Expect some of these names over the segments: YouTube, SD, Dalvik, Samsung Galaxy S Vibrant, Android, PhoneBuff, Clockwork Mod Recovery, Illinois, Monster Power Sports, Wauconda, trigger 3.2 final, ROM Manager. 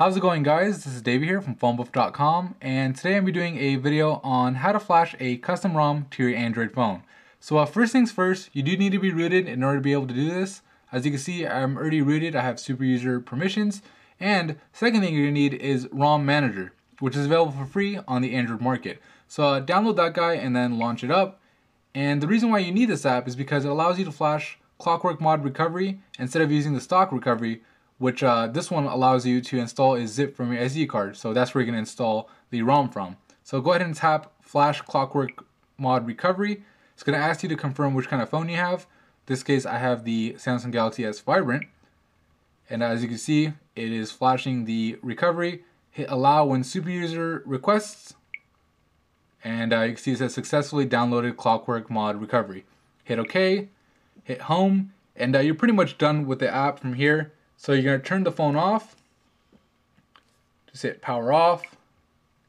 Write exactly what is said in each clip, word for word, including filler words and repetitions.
How's it going, guys? This is Davey here from phone buff dot com, and today I'm going to be doing a video on how to flash a custom ROM to your Android phone. So uh, first things first, you do need to be rooted in order to be able to do this. As you can see, I'm already rooted, I have super user permissions, and second thing you're going to need is ROM Manager, which is available for free on the Android market. So uh, download that guy and then launch it up. And the reason why you need this app is because it allows you to flash Clockwork Mod Recovery instead of using the stock recovery, which uh, this one allows you to install a zip from your S D card. So that's where you're gonna install the ROM from. So go ahead and tap Flash Clockwork Mod Recovery. It's gonna ask you to confirm which kind of phone you have. In this case, I have the Samsung Galaxy S Vibrant. And as you can see, it is flashing the recovery. Hit allow when super user requests. And uh, you can see it says successfully downloaded Clockwork Mod Recovery. Hit OK, hit home, and uh, you're pretty much done with the app from here. So you're gonna turn the phone off, just hit power off,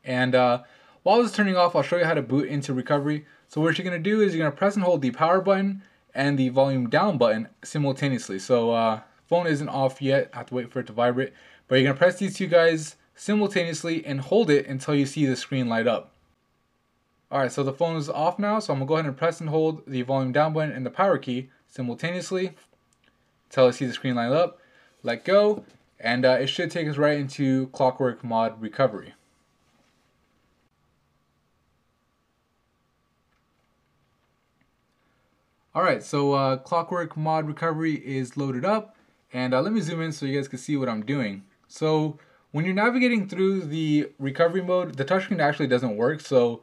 and uh, while this is turning off, I'll show you how to boot into recovery. So what you're gonna do is you're gonna press and hold the power button and the volume down button simultaneously. So uh, phone isn't off yet, I have to wait for it to vibrate, but you're gonna press these two guys simultaneously and hold it until you see the screen light up. Alright, so the phone is off now, so I'm gonna go ahead and press and hold the volume down button and the power key simultaneously until I see the screen light up. Let go, and uh, it should take us right into Clockwork Mod Recovery. Alright, so uh, Clockwork Mod Recovery is loaded up, and uh, let me zoom in so you guys can see what I'm doing. So when you're navigating through the recovery mode, the touchscreen actually doesn't work, so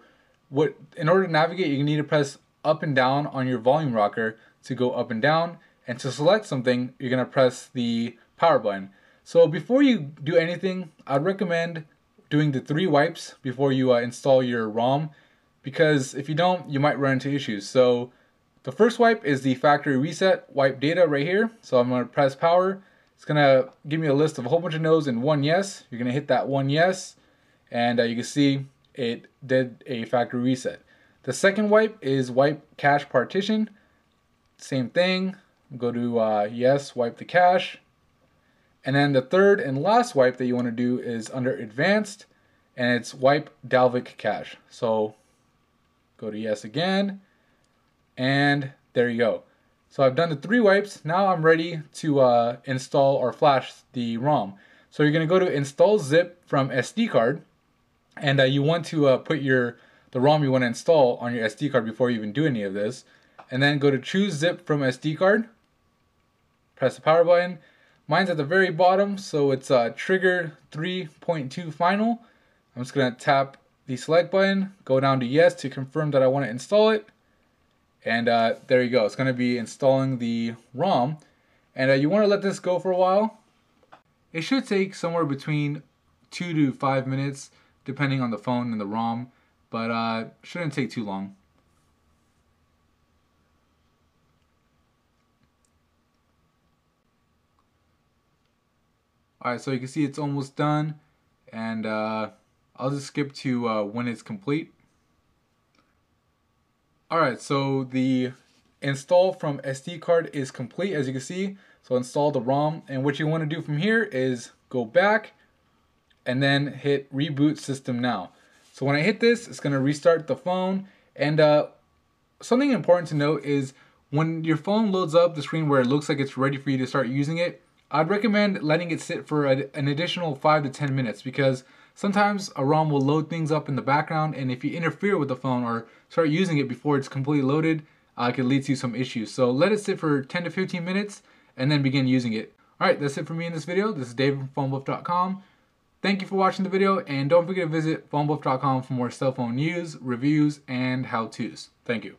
what in order to navigate, you need to press up and down on your volume rocker to go up and down, and to select something, you're gonna press the power button. So before you do anything, I'd recommend doing the three wipes before you uh, install your ROM, because if you don't, you might run into issues. So the first wipe is the factory reset wipe data right here. So I'm gonna press power. It's gonna give me a list of a whole bunch of no's and one yes. You're gonna hit that one yes, and uh, you can see it did a factory reset. The second wipe is wipe cache partition. Same thing. Go to uh, yes, wipe the cache. And then the third and last wipe that you want to do is under advanced, and it's wipe Dalvik cache. So go to yes again, and there you go. So I've done the three wipes. Now I'm ready to uh, install or flash the ROM. So you're going to go to install zip from S D card, and uh, you want to uh, put your the ROM you want to install on your S D card before you even do any of this. And then go to choose zip from S D card. Press the power button. Mine's at the very bottom, so it's uh, trigger three point two final. I'm just gonna tap the select button, go down to yes to confirm that I wanna install it. And uh, there you go, it's gonna be installing the ROM. And uh, you wanna let this go for a while. It should take somewhere between two to five minutes, depending on the phone and the ROM, but uh, shouldn't take too long. Alright, so you can see it's almost done, and uh, I'll just skip to uh, when it's complete. Alright, so the install from S D card is complete, as you can see. So install the ROM, and what you want to do from here is go back and then hit reboot system now. So when I hit this, it's going to restart the phone, and uh, something important to note is when your phone loads up the screen where it looks like it's ready for you to start using it, I'd recommend letting it sit for a, an additional five to ten minutes, because sometimes a ROM will load things up in the background, and if you interfere with the phone or start using it before it's completely loaded, uh, it could lead to some issues. So let it sit for ten to fifteen minutes and then begin using it. Alright, that's it for me in this video. This is David from phone buff dot com. Thank you for watching the video, and don't forget to visit phone buff dot com for more cell phone news, reviews, and how-tos. Thank you.